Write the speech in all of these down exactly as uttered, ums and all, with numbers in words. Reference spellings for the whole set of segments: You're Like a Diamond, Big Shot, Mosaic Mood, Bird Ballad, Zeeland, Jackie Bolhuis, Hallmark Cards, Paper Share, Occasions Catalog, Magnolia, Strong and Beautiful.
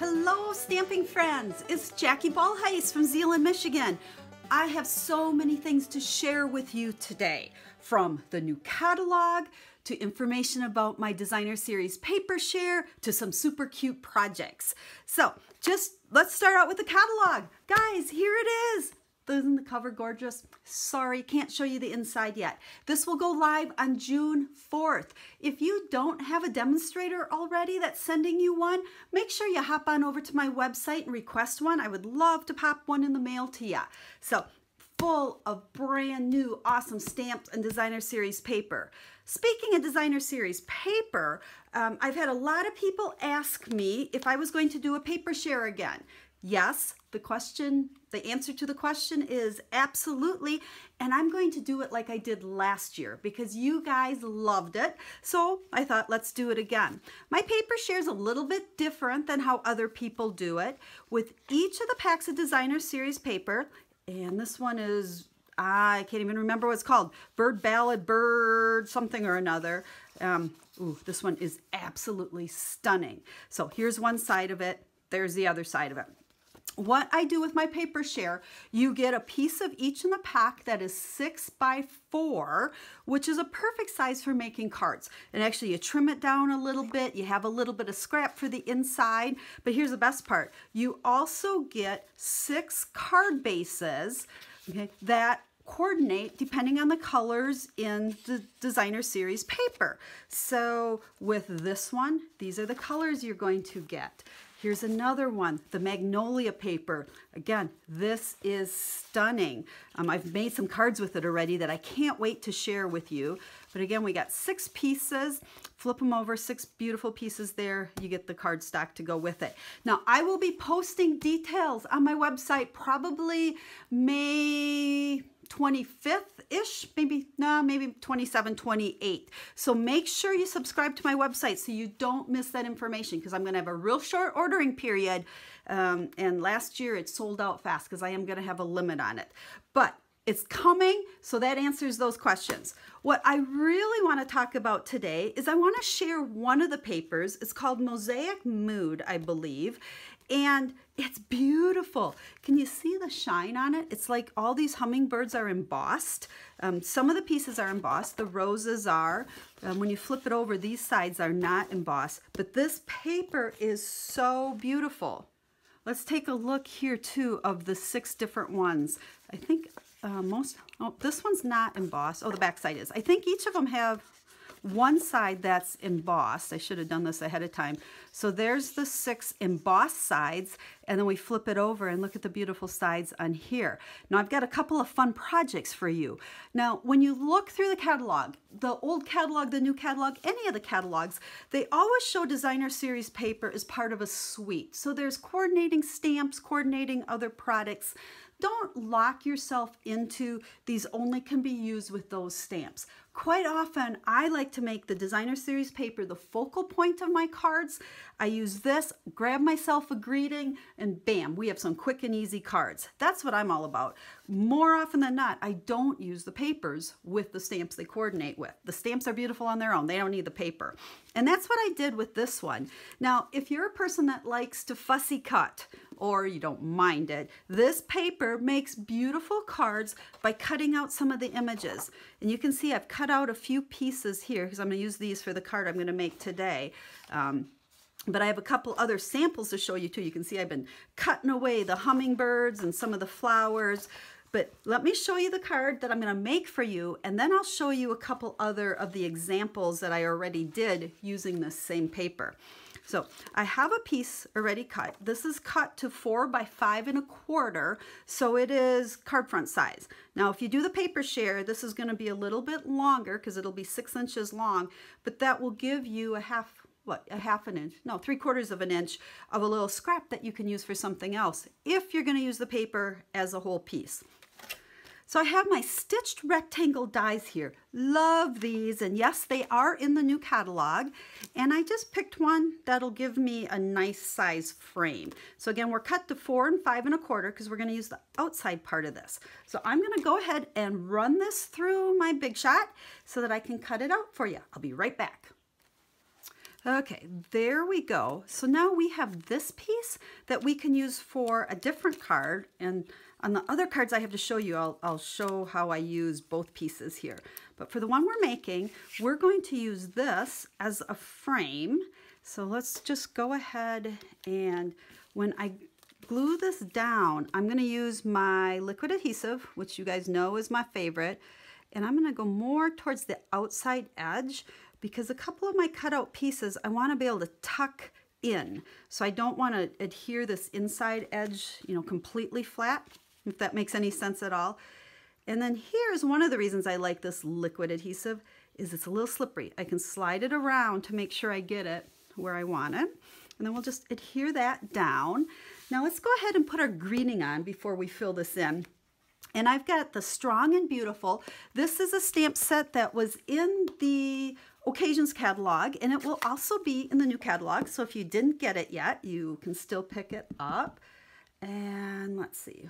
Hello, stamping friends. It's Jackie Bolhuis from Zeeland, Michigan. I have so many things to share with you today, from the new catalog, to information about my designer series Paper Share, to some super cute projects. So just let's start out with the catalog. Guys, here it is. Isn't the cover gorgeous? Sorry, can't show you the inside yet. This will go live on June fourth. If you don't have a demonstrator already that's sending you one, make sure you hop on over to my website and request one. I would love to pop one in the mail to you. So, full of brand new awesome stamps and designer series paper. Speaking of designer series paper, um, I've had a lot of people ask me if I was going to do a paper share again. Yes, the question, the answer to the question is absolutely, and I'm going to do it like I did last year because you guys loved it, so I thought let's do it again. My paper share is a little bit different than how other people do it. With each of the packs of designer series paper, and this one is, I can't even remember what it's called, Bird Ballad, Bird something or another. Um, ooh, this one is absolutely stunning. So here's one side of it, there's the other side of it. What I do with my paper share, you get a piece of each in the pack that is six by four, which is a perfect size for making cards. And actually you trim it down a little bit, you have a little bit of scrap for the inside, but here's the best part. You also get six card bases, okay, that coordinate depending on the colors in the designer series paper. So with this one, these are the colors you're going to get. Here's another one, the Magnolia paper. Again, this is stunning. Um, I've made some cards with it already that I can't wait to share with you. But again, we got six pieces. Flip them over, six beautiful pieces there. You get the cardstock to go with it. Now, I will be posting details on my website probably May twenty-fifth-ish, maybe, no, maybe twenty-seven, twenty-eight. So make sure you subscribe to my website so you don't miss that information, because I'm going to have a real short ordering period. Um, and last year it sold out fast because I am going to have a limit on it. But it's coming, so that answers those questions. What I really want to talk about today is I want to share one of the papers. It's called Mosaic Mood, I believe. And it's beautiful. Can you see the shine on it? It's like all these hummingbirds are embossed. Um, some of the pieces are embossed. The roses are. Um, when you flip it over, these sides are not embossed. But this paper is so beautiful. Let's take a look here, too, of the six different ones. I think uh, most... Oh, this one's not embossed. Oh, the back side is. I think each of them have... one side that's embossed. I should have done this ahead of time. So there's the six embossed sides, and then we flip it over and look at the beautiful sides on here. Now I've got a couple of fun projects for you. Now when you look through the catalog, the old catalog, the new catalog, any of the catalogs, they always show designer series paper as part of a suite. So there's coordinating stamps, coordinating other products. Don't lock yourself into these only can be used with those stamps. Quite often, I like to make the designer series paper the focal point of my cards. I use this, grab myself a greeting, and bam, we have some quick and easy cards. That's what I'm all about. More often than not, I don't use the papers with the stamps they coordinate with. The stamps are beautiful on their own. They don't need the paper. And that's what I did with this one. Now, if you're a person that likes to fussy cut, or you don't mind it, this paper makes beautiful cards by cutting out some of the images. And you can see I've cut out a few pieces here because I'm going to use these for the card I'm going to make today. Um, but I have a couple other samples to show you too. You can see I've been cutting away the hummingbirds and some of the flowers. But let me show you the card that I'm going to make for you, and then I'll show you a couple other of the examples that I already did using this same paper. So I have a piece already cut. This is cut to four by five and a quarter, so it is card front size. Now, if you do the paper share, this is going to be a little bit longer because it'll be six inches long, but that will give you a half, what, a half an inch, no, three quarters of an inch of a little scrap that you can use for something else if you're going to use the paper as a whole piece. So I have my stitched rectangle dies here. Love these, and yes, they are in the new catalog. And I just picked one that'll give me a nice size frame. So again, we're cut to four and five and a quarter because we're gonna use the outside part of this. So I'm gonna go ahead and run this through my Big Shot so that I can cut it out for you. I'll be right back. Okay, there we go. So now we have this piece that we can use for a different card. And on the other cards I have to show you, I'll, I'll show how I use both pieces here. But for the one we're making, we're going to use this as a frame. So let's just go ahead, and when I glue this down, I'm going to use my liquid adhesive, which you guys know is my favorite. And I'm going to go more towards the outside edge, because a couple of my cutout pieces I want to be able to tuck in. So I don't want to adhere this inside edge, you know, completely flat, if that makes any sense at all. And then here's one of the reasons I like this liquid adhesive, is it's a little slippery. I can slide it around to make sure I get it where I want it. And then we'll just adhere that down. Now let's go ahead and put our greening on before we fill this in. And I've got the Strong and Beautiful. This is a stamp set that was in the Occasions Catalog, and it will also be in the new catalog. So if you didn't get it yet, you can still pick it up. And let's see,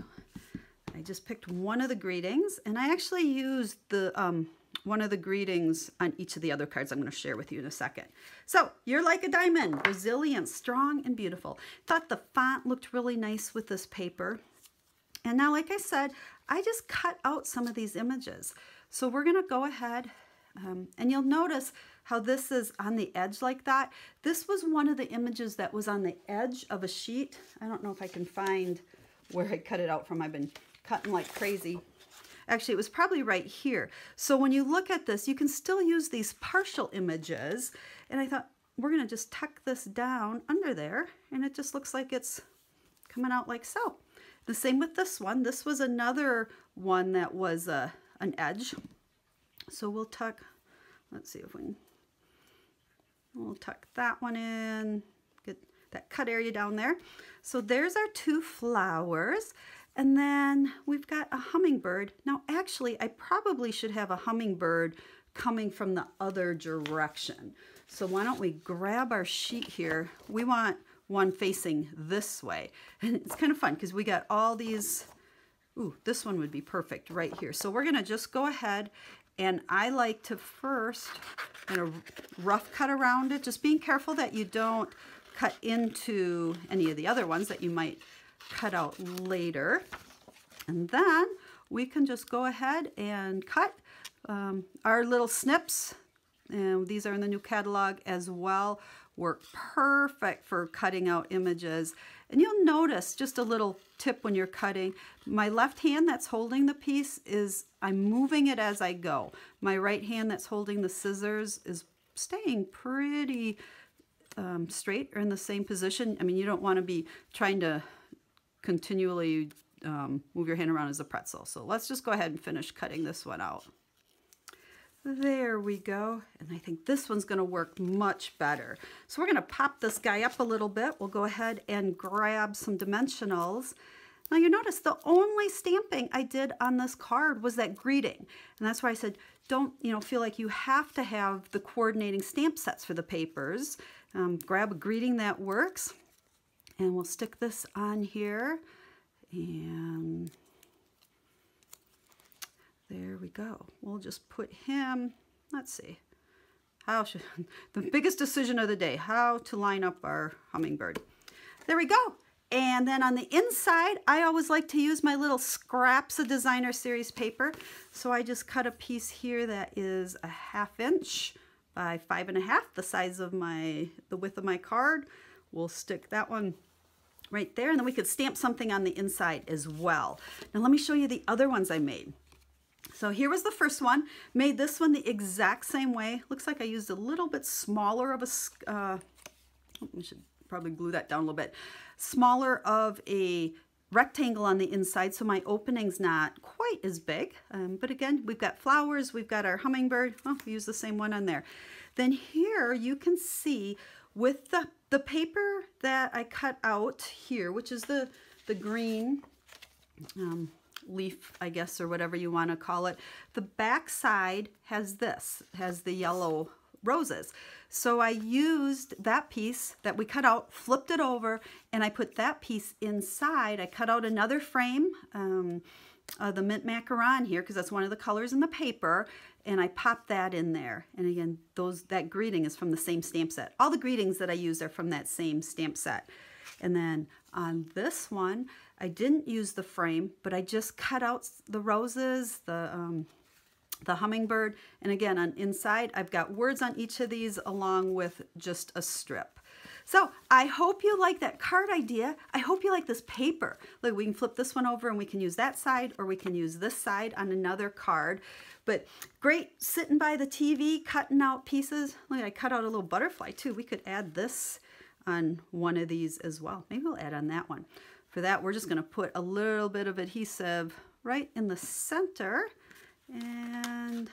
I just picked one of the greetings, and I actually used the um, one of the greetings on each of the other cards I'm going to share with you in a second. So, You're Like a Diamond, Resilient, Strong, and Beautiful. Thought the font looked really nice with this paper. And now, like I said, I just cut out some of these images. So we're going to go ahead, um, and you'll notice how this is on the edge like that. This was one of the images that was on the edge of a sheet. I don't know if I can find where I cut it out from. I've been cutting like crazy. Actually, it was probably right here. So when you look at this, you can still use these partial images. And I thought, we're going to just tuck this down under there, and it just looks like it's coming out like so. The same with this one. This was another one that was uh, an edge. So we'll tuck, let's see if we can, we'll tuck that one in, get that cut area down there. So there's our two flowers. And then we've got a hummingbird. Now, actually, I probably should have a hummingbird coming from the other direction. So why don't we grab our sheet here? We want one facing this way. And it's kind of fun because we got all these, ooh, this one would be perfect right here. So we're gonna just go ahead, and I like to first, you know, rough cut around it, just being careful that you don't cut into any of the other ones that you might cut out later. And then we can just go ahead and cut um, our little snips. And these are in the new catalog as well. Work perfect for cutting out images. And you'll notice, just a little tip when you're cutting, my left hand that's holding the piece is, I'm moving it as I go. My right hand that's holding the scissors is staying pretty um, straight or in the same position. I mean, you don't want to be trying to continually um, move your hand around as a pretzel. So let's just go ahead and finish cutting this one out. There we go. And I think this one's going to work much better. So we're going to pop this guy up a little bit. We'll go ahead and grab some dimensionals. Now you notice the only stamping I did on this card was that greeting. And that's why I said, don't, you know, feel like you have to have the coordinating stamp sets for the papers. Um, grab a greeting that works. And we'll stick this on here. And there we go. We'll just put him, let's see, how should, the biggest decision of the day, how to line up our hummingbird. There we go. And then on the inside, I always like to use my little scraps of designer series paper. So I just cut a piece here that is a half inch by five and a half, the size of my, the width of my card. We'll stick that one right there. And then we could stamp something on the inside as well. Now let me show you the other ones I made. So here was the first one. Made this one the exact same way. Looks like I used a little bit smaller of a, uh, we should probably glue that down a little bit, smaller of a rectangle on the inside, so my opening's not quite as big. Um, but again, we've got flowers, we've got our hummingbird. Oh, we use the same one on there. Then here you can see with the, the paper that I cut out here, which is the, the green, um, leaf, I guess, or whatever you want to call it. The back side has this, has the yellow roses. So I used that piece that we cut out, flipped it over, and I put that piece inside. I cut out another frame um, uh, the mint macaron here, because that's one of the colors in the paper, and I popped that in there. And again, those that greeting is from the same stamp set. All the greetings that I use are from that same stamp set. And then on this one, I didn't use the frame, but I just cut out the roses, the um, the hummingbird, and again, on inside, I've got words on each of these along with just a strip. So I hope you like that card idea. I hope you like this paper. Like, we can flip this one over and we can use that side, or we can use this side on another card. But great sitting by the T V, cutting out pieces. Look, I cut out a little butterfly too. We could add this on one of these as well. Maybe we'll add on that one. For that, we're just gonna put a little bit of adhesive right in the center. And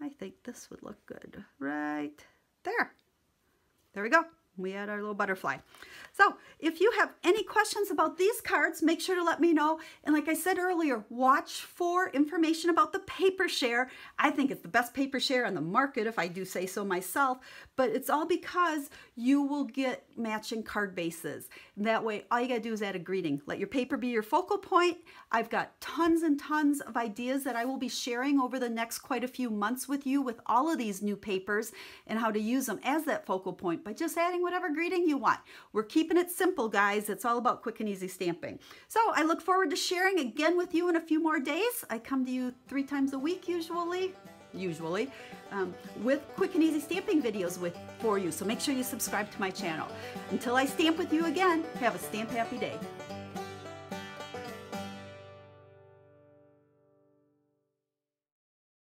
I think this would look good right there. There we go. We had our little butterfly. So if you have any questions about these cards, make sure to let me know. And like I said earlier, watch for information about the Paper Share. I think it's the best Paper Share on the market, if I do say so myself. But it's all because you will get matching card bases. That way, all you got to do is add a greeting. Let your paper be your focal point. I've got tons and tons of ideas that I will be sharing over the next quite a few months with you, with all of these new papers and how to use them as that focal point by just adding whatever greeting you want. We're keeping it simple, guys. It's all about quick and easy stamping. So I look forward to sharing again with you in a few more days. I come to you three times a week usually, usually, um, with quick and easy stamping videos with for you. So make sure you subscribe to my channel. Until I stamp with you again, have a stamp happy day.